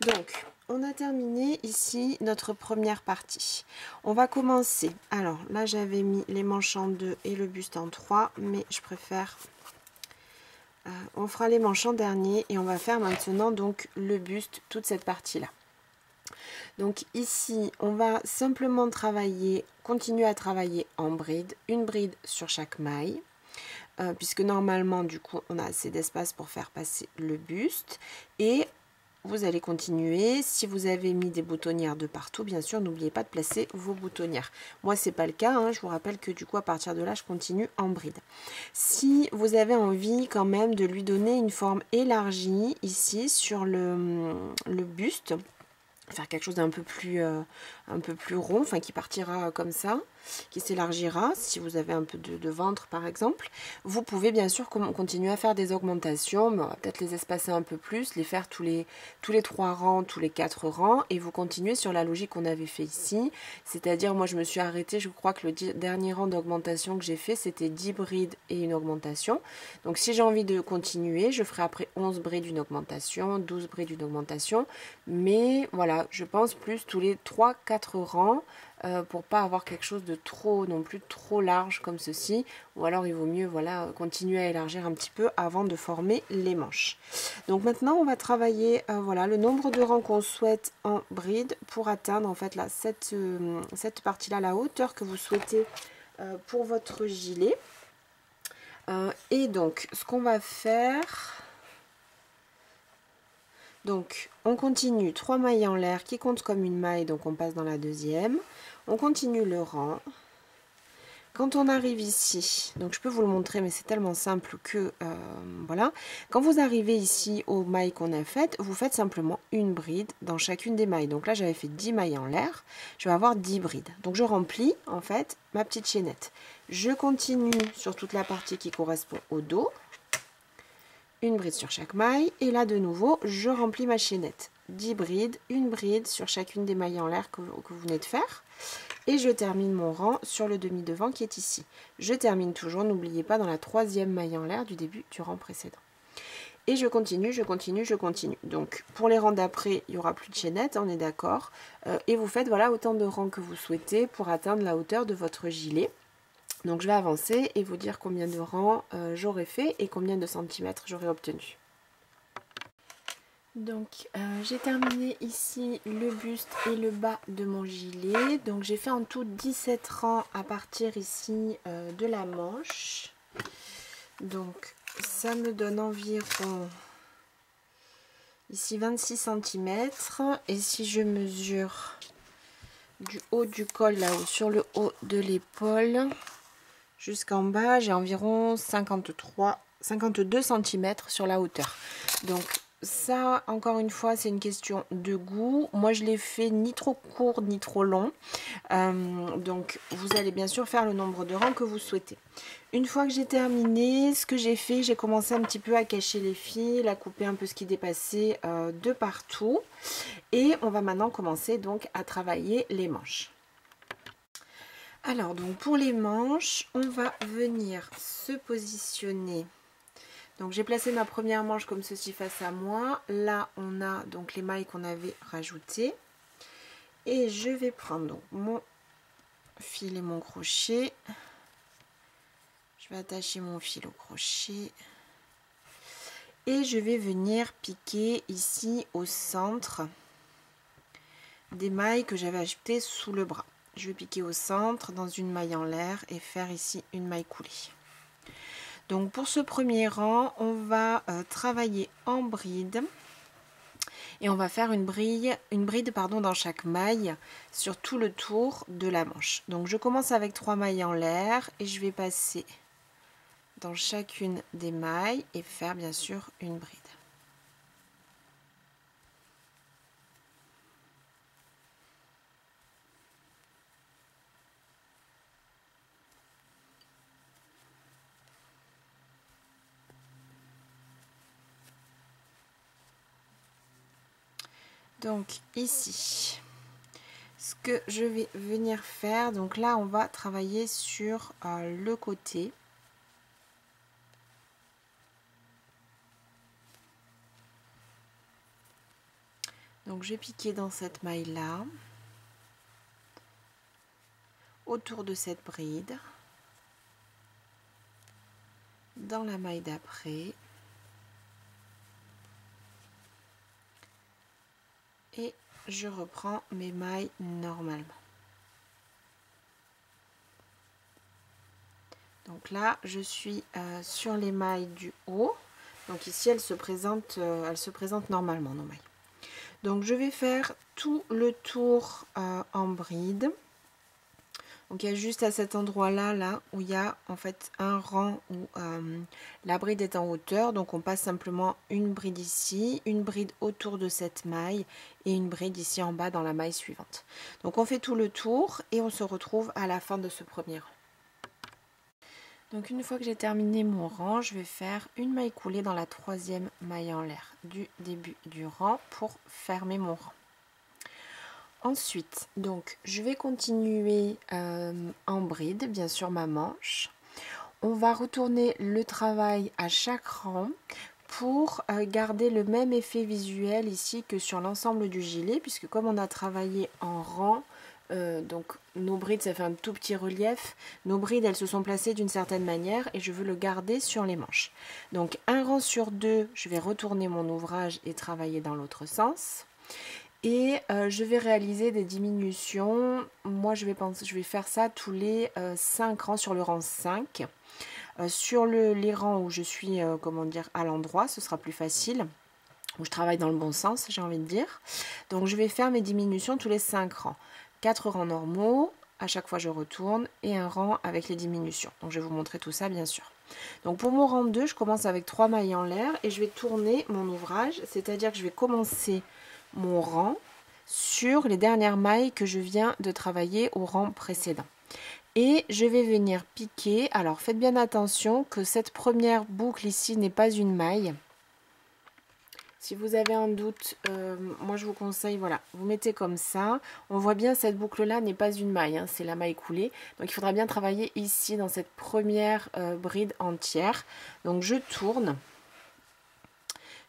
Donc on a terminé ici notre première partie. On va commencer. Alors là j'avais mis les manches en deux et le buste en trois, mais je préfère... Euh, on fera les manches en dernier et on va faire maintenant donc le buste, toute cette partie-là. Donc ici, on va simplement travailler, continuer à travailler en bride, une bride sur chaque maille. Euh, puisque normalement, du coup, on a assez d'espace pour faire passer le buste. Et vous allez continuer. Si vous avez mis des boutonnières de partout, bien sûr, n'oubliez pas de placer vos boutonnières. Moi, c'est pas le cas, hein. Je vous rappelle que du coup, à partir de là, je continue en bride. Si vous avez envie quand même de lui donner une forme élargie ici sur le, le buste, faire quelque chose d'un peu plus euh, un peu plus rond, enfin qui partira comme ça, qui s'élargira, si vous avez un peu de, de ventre par exemple, vous pouvez bien sûr continuer à faire des augmentations, mais on va peut-être les espacer un peu plus, les faire tous les tous les trois rangs, tous les quatre rangs, et vous continuez sur la logique qu'on avait fait ici, c'est-à-dire moi je me suis arrêtée, je crois que le dernier rang d'augmentation que j'ai fait c'était dix brides et une augmentation, donc si j'ai envie de continuer, je ferai après onze brides d'une augmentation, douze brides d'une augmentation, mais voilà, je pense plus tous les trois quatre rangs, Euh, pour pas avoir quelque chose de trop non plus trop large comme ceci, ou alors il vaut mieux voilà continuer à élargir un petit peu avant de former les manches. Donc maintenant on va travailler euh, voilà le nombre de rangs qu'on souhaite en bride pour atteindre en fait là, cette, euh, cette partie là, la hauteur que vous souhaitez euh, pour votre gilet, euh, et donc ce qu'on va faire. Donc on continue trois mailles en l'air qui comptent comme une maille, donc on passe dans la deuxième, on continue le rang. Quand on arrive ici, donc je peux vous le montrer mais c'est tellement simple que euh, voilà, quand vous arrivez ici aux mailles qu'on a faites, vous faites simplement une bride dans chacune des mailles. Donc là j'avais fait dix mailles en l'air, je vais avoir dix brides. Donc je remplis en fait ma petite chaînette. Je continue sur toute la partie qui correspond au dos, une bride sur chaque maille et là de nouveau je remplis ma chaînette. dix brides, une bride sur chacune des mailles en l'air que vous, que vous venez de faire. Et je termine mon rang sur le demi-devant qui est ici. Je termine toujours, n'oubliez pas, dans la troisième maille en l'air du début du rang précédent. Et je continue, je continue, je continue. Donc pour les rangs d'après, il n'y aura plus de chaînette, on est d'accord. Euh, et vous faites voilà autant de rangs que vous souhaitez pour atteindre la hauteur de votre gilet. Donc je vais avancer et vous dire combien de rangs euh, j'aurais fait et combien de centimètres j'aurais obtenu. Donc euh, j'ai terminé ici le buste et le bas de mon gilet. Donc j'ai fait en tout dix-sept rangs à partir ici euh, de la manche. Donc ça me donne environ ici vingt-six centimètres. Et si je mesure du haut du col là-haut sur le haut de l'épaule jusqu'en bas, j'ai environ cinquante-trois, cinquante-deux centimètres sur la hauteur. Donc ça, encore une fois, c'est une question de goût. Moi, je l'ai fait ni trop court ni trop long. Euh, donc, vous allez bien sûr faire le nombre de rangs que vous souhaitez. Une fois que j'ai terminé, ce que j'ai fait, j'ai commencé un petit peu à cacher les fils, à couper un peu ce qui dépassait euh, de partout. Et on va maintenant commencer donc à travailler les manches. Alors, donc pour les manches, on va venir se positionner. Donc j'ai placé ma première manche comme ceci face à moi. Là on a donc les mailles qu'on avait rajoutées. Et je vais prendre donc mon fil et mon crochet. Je vais attacher mon fil au crochet. Et je vais venir piquer ici au centre des mailles que j'avais ajoutées sous le bras. Je vais piquer au centre dans une maille en l'air et faire ici une maille coulée. Donc pour ce premier rang, on va euh, travailler en bride et on va faire une bride, une bride pardon, dans chaque maille sur tout le tour de la manche. Donc je commence avec trois mailles en l'air et je vais passer dans chacune des mailles et faire bien sûr une bride. Donc ici, ce que je vais venir faire, donc là on va travailler sur euh, le côté. Donc j'ai piqué dans cette maille là, autour de cette bride, dans la maille d'après. Et je reprends mes mailles normalement. Donc là, je suis euh, sur les mailles du haut. Donc ici, elles se présentent, euh, elles se présentent normalement, nos mailles. Donc je vais faire tout le tour euh, en bride. Donc il y a juste à cet endroit-là, là, où il y a en fait un rang où euh, la bride est en hauteur. Donc on passe simplement une bride ici, une bride autour de cette maille et une bride ici en bas dans la maille suivante. Donc on fait tout le tour et on se retrouve à la fin de ce premier rang. Donc une fois que j'ai terminé mon rang, je vais faire une maille coulée dans la troisième maille en l'air du début du rang pour fermer mon rang. Ensuite, donc je vais continuer euh, en bride, bien sûr ma manche. On va retourner le travail à chaque rang pour euh, garder le même effet visuel ici que sur l'ensemble du gilet, puisque comme on a travaillé en rang, euh, donc nos brides, ça fait un tout petit relief. Nos brides, elles se sont placées d'une certaine manière et je veux le garder sur les manches. Donc un rang sur deux, je vais retourner mon ouvrage et travailler dans l'autre sens. Et euh, je vais réaliser des diminutions. Moi, je vais, penser, je vais faire ça tous les euh, cinq rangs sur le rang cinq. Euh, sur le, les rangs où je suis euh, comment dire, à l'endroit, ce sera plus facile. Donc je travaille dans le bon sens, j'ai envie de dire. Donc je vais faire mes diminutions tous les cinq rangs. quatre rangs normaux, à chaque fois je retourne, et un rang avec les diminutions. Donc je vais vous montrer tout ça bien sûr. Donc pour mon rang deux, je commence avec trois mailles en l'air et je vais tourner mon ouvrage, c'est-à-dire que je vais commencer mon rang sur les dernières mailles que je viens de travailler au rang précédent. Et je vais venir piquer, alors faites bien attention que cette première boucle ici n'est pas une maille. Si vous avez un doute, euh, moi je vous conseille, voilà, vous mettez comme ça. On voit bien cette boucle-là n'est pas une maille, hein, c'est la maille coulée. Donc il faudra bien travailler ici dans cette première euh, bride entière. Donc je tourne.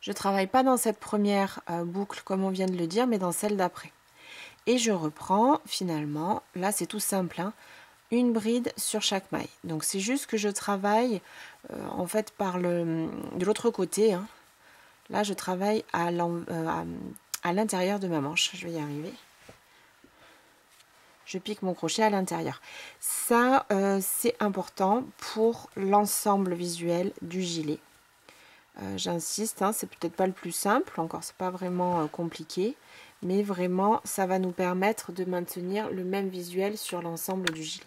Je ne travaille pas dans cette première euh, boucle comme on vient de le dire, mais dans celle d'après. Et je reprends finalement, là c'est tout simple, hein, une bride sur chaque maille. Donc c'est juste que je travaille euh, en fait par le, de l'autre côté, hein. Là, je travaille à l'intérieur de ma manche. Je vais y arriver. Je pique mon crochet à l'intérieur. Ça, euh, c'est important pour l'ensemble visuel du gilet. Euh, J'insiste, hein, c'est peut-être pas le plus simple. Encore, c'est pas vraiment euh, compliqué. Mais vraiment, ça va nous permettre de maintenir le même visuel sur l'ensemble du gilet.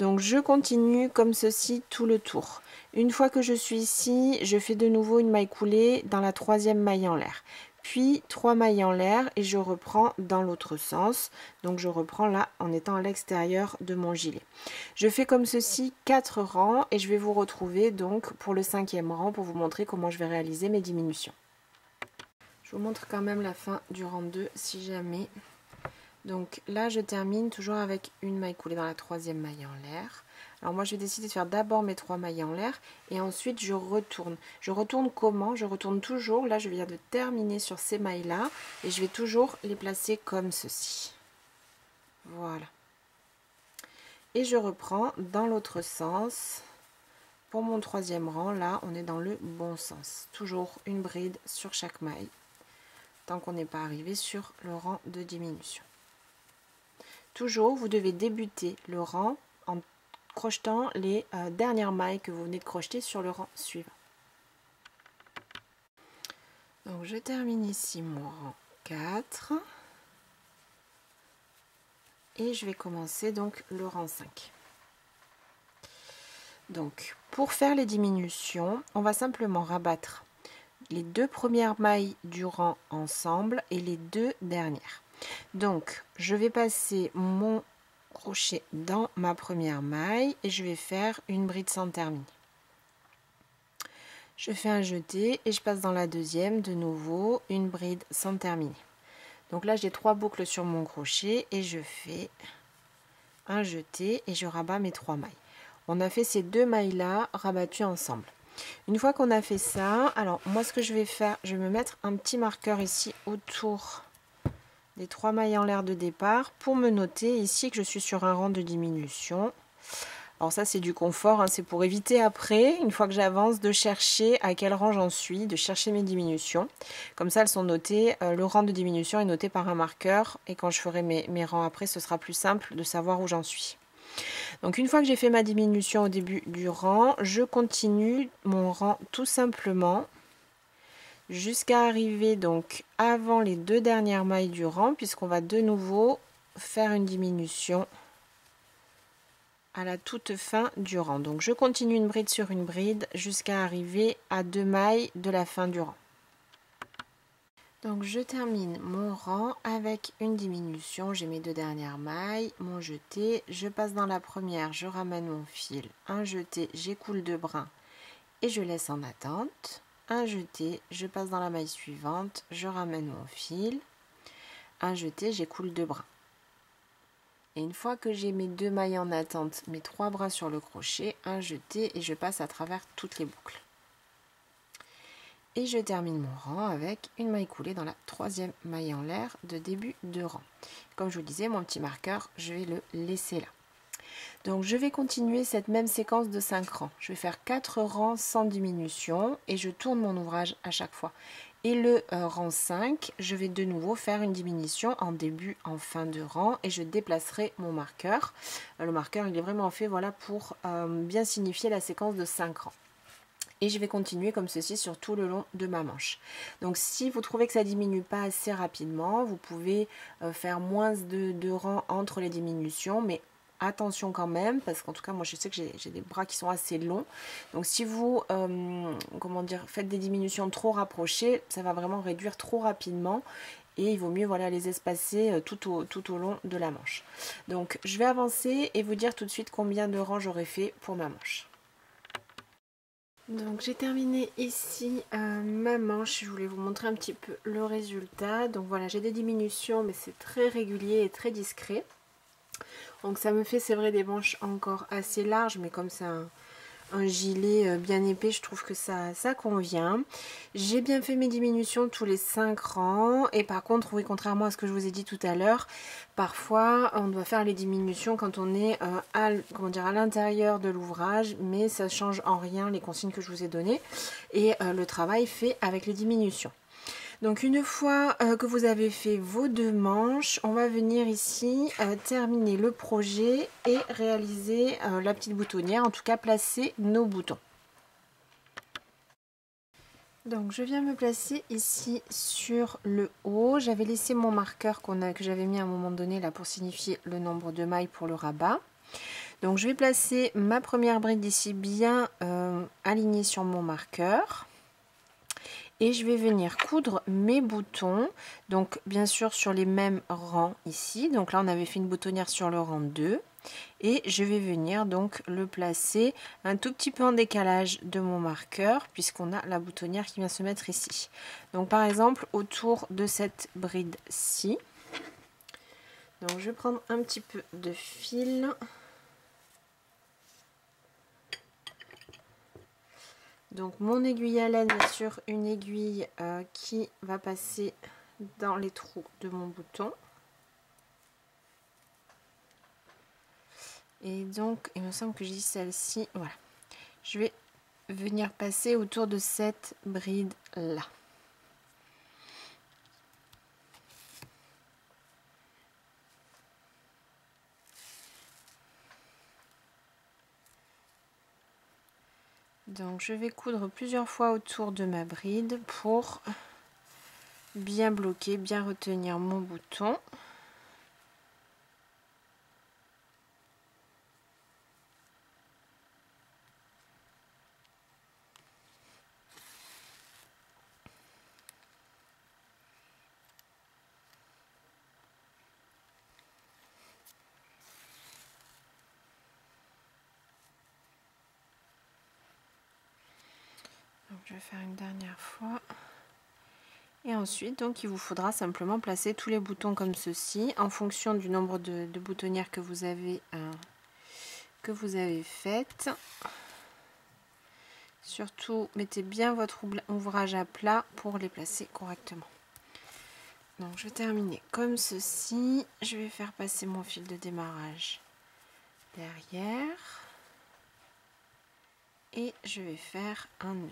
Donc, je continue comme ceci tout le tour. Une fois que je suis ici, je fais de nouveau une maille coulée dans la troisième maille en l'air. Puis, trois mailles en l'air et je reprends dans l'autre sens. Donc, je reprends là en étant à l'extérieur de mon gilet. Je fais comme ceci quatre rangs et je vais vous retrouver donc pour le cinquième rang pour vous montrer comment je vais réaliser mes diminutions. Je vous montre quand même la fin du rang deux si jamais... Donc là, je termine toujours avec une maille coulée dans la troisième maille en l'air. Alors moi, je vais décider de faire d'abord mes trois mailles en l'air et ensuite je retourne. Je retourne comment? Je retourne toujours. Là, je viens de terminer sur ces mailles-là et je vais toujours les placer comme ceci. Voilà. Et je reprends dans l'autre sens. Pour mon troisième rang, là, on est dans le bon sens. Toujours une bride sur chaque maille tant qu'on n'est pas arrivé sur le rang de diminution. Toujours, vous devez débuter le rang en crochetant les euh, dernières mailles que vous venez de crocheter sur le rang suivant. Donc je termine ici mon rang quatre et je vais commencer donc le rang cinq. Donc pour faire les diminutions, on va simplement rabattre les deux premières mailles du rang ensemble et les deux dernières. Donc je vais passer mon crochet dans ma première maille et je vais faire une bride sans terminer. Je fais un jeté et je passe dans la deuxième de nouveau une bride sans terminer. Donc là j'ai trois boucles sur mon crochet et je fais un jeté et je rabats mes trois mailles. On a fait ces deux mailles là rabattues ensemble. Une fois qu'on a fait ça, alors moi ce que je vais faire, je vais me mettre un petit marqueur ici autour les trois mailles en l'air de départ pour me noter ici que je suis sur un rang de diminution. Alors ça c'est du confort, hein, c'est pour éviter après, une fois que j'avance, de chercher à quel rang j'en suis, de chercher mes diminutions. Comme ça elles sont notées, euh, le rang de diminution est noté par un marqueur et quand je ferai mes, mes rangs après ce sera plus simple de savoir où j'en suis. Donc une fois que j'ai fait ma diminution au début du rang, je continue mon rang tout simplement jusqu'à arriver donc avant les deux dernières mailles du rang puisqu'on va de nouveau faire une diminution à la toute fin du rang. Donc je continue une bride sur une bride jusqu'à arriver à deux mailles de la fin du rang. Donc je termine mon rang avec une diminution, j'ai mes deux dernières mailles, mon jeté, je passe dans la première, je ramène mon fil, un jeté, j'écoule deux brins et je laisse en attente. Un jeté, je passe dans la maille suivante, je ramène mon fil, un jeté, j'écoule deux brins. Et une fois que j'ai mes deux mailles en attente, mes trois brins sur le crochet, un jeté et je passe à travers toutes les boucles. Et je termine mon rang avec une maille coulée dans la troisième maille en l'air de début de rang. Comme je vous le disais, mon petit marqueur, je vais le laisser là. Donc je vais continuer cette même séquence de cinq rangs. Je vais faire quatre rangs sans diminution et je tourne mon ouvrage à chaque fois. Et le euh, rang cinq, je vais de nouveau faire une diminution en début, en fin de rang et je déplacerai mon marqueur. Euh, le marqueur il est vraiment fait voilà, pour euh, bien signifier la séquence de cinq rangs. et je vais continuer comme ceci sur tout le long de ma manche. Donc si vous trouvez que ça diminue pas assez rapidement, vous pouvez euh, faire moins de deux rangs entre les diminutions, mais attention quand même, parce qu'en tout cas moi je sais que j'ai des bras qui sont assez longs, donc si vous euh, comment dire, faites des diminutions trop rapprochées, ça va vraiment réduire trop rapidement et il vaut mieux voilà les espacer tout au, tout au long de la manche. Donc je vais avancer et vous dire tout de suite combien de rangs j'aurais fait pour ma manche. Donc j'ai terminé ici euh, ma manche, je voulais vous montrer un petit peu le résultat. Donc voilà, j'ai des diminutions mais c'est très régulier et très discret. Donc ça me fait, c'est vrai, des manches encore assez larges, mais comme c'est un, un gilet bien épais, je trouve que ça, ça convient. J'ai bien fait mes diminutions tous les cinq rangs, et par contre, oui, contrairement à ce que je vous ai dit tout à l'heure, parfois on doit faire les diminutions quand on est euh, à, comment dire, à l'intérieur de l'ouvrage, mais ça ne change en rien les consignes que je vous ai données, et euh, le travail fait avec les diminutions. Donc une fois euh, que vous avez fait vos deux manches, on va venir ici euh, terminer le projet et réaliser euh, la petite boutonnière, en tout cas placer nos boutons. Donc je viens me placer ici sur le haut, j'avais laissé mon marqueur qu'on a, que j'avais mis à un moment donné là pour signifier le nombre de mailles pour le rabat. Donc je vais placer ma première bride ici bien euh, alignée sur mon marqueur. Et je vais venir coudre mes boutons, donc bien sûr sur les mêmes rangs ici. Donc là on avait fait une boutonnière sur le rang deux. Et je vais venir donc le placer un tout petit peu en décalage de mon marqueur, puisqu'on a la boutonnière qui vient se mettre ici. Donc par exemple autour de cette bride-ci. Donc je vais prendre un petit peu de fil. Donc mon aiguille à laine est sur une aiguille euh, qui va passer dans les trous de mon bouton. Et donc il me semble que j'ai dit celle-ci, voilà. Je vais venir passer autour de cette bride là. Donc je vais coudre plusieurs fois autour de ma bride pour bien bloquer, bien retenir mon bouton. Je vais faire une dernière fois et ensuite donc il vous faudra simplement placer tous les boutons comme ceci en fonction du nombre de, de boutonnières que vous avez euh, que vous avez faites. Surtout mettez bien votre ouvrage à plat pour les placer correctement. Donc je vais terminer comme ceci, je vais faire passer mon fil de démarrage derrière et je vais faire un nœud.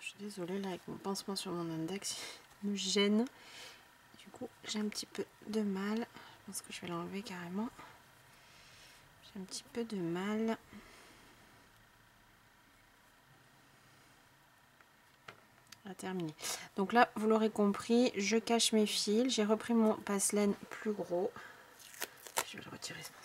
Je suis désolée, là avec mon pansement sur mon index, il me gêne. Du coup, j'ai un petit peu de mal. Je pense que je vais l'enlever carrément. J'ai un petit peu de mal. À terminer. Donc là, vous l'aurez compris, je cache mes fils. J'ai repris mon passe-laine plus gros. Je vais le retirer ce pansement.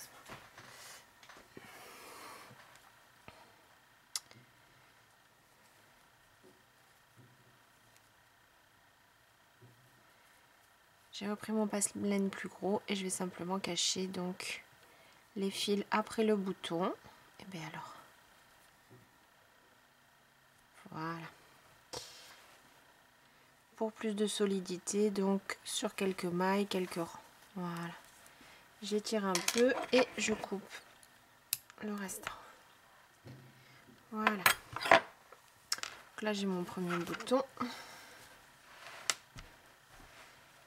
J'ai repris mon passe-laine plus gros et je vais simplement cacher donc les fils après le bouton. Et bien alors, voilà. pour plus de solidité, donc sur quelques mailles, quelques rangs. Voilà, j'étire un peu et je coupe le restant. Voilà, donc là j'ai mon premier bouton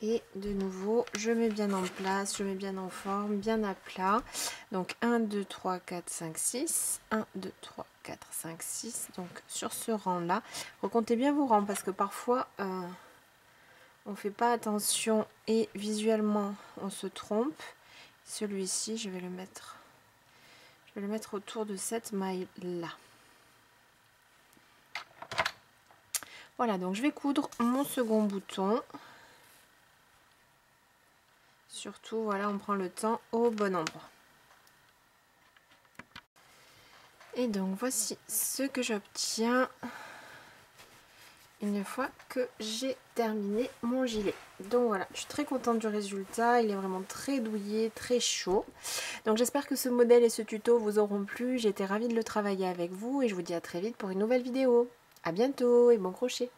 et de nouveau je mets bien en place, je mets bien en forme, bien à plat. Donc un, deux, trois, quatre, cinq, six, un, deux, trois, quatre, cinq, six, donc sur ce rang là, recomptez bien vos rangs parce que parfois euh, on fait pas attention et visuellement on se trompe. Celui-ci je vais le mettre je vais le mettre autour de cette maille là. Voilà, donc je vais coudre mon second bouton. Surtout, voilà, on prend le temps au bon endroit. Et donc voici ce que j'obtiens une fois que j'ai terminé mon gilet. Donc voilà, je suis très contente du résultat, il est vraiment très douillet, très chaud. Donc j'espère que ce modèle et ce tuto vous auront plu, j'étais ravie de le travailler avec vous et je vous dis à très vite pour une nouvelle vidéo. À bientôt et bon crochet.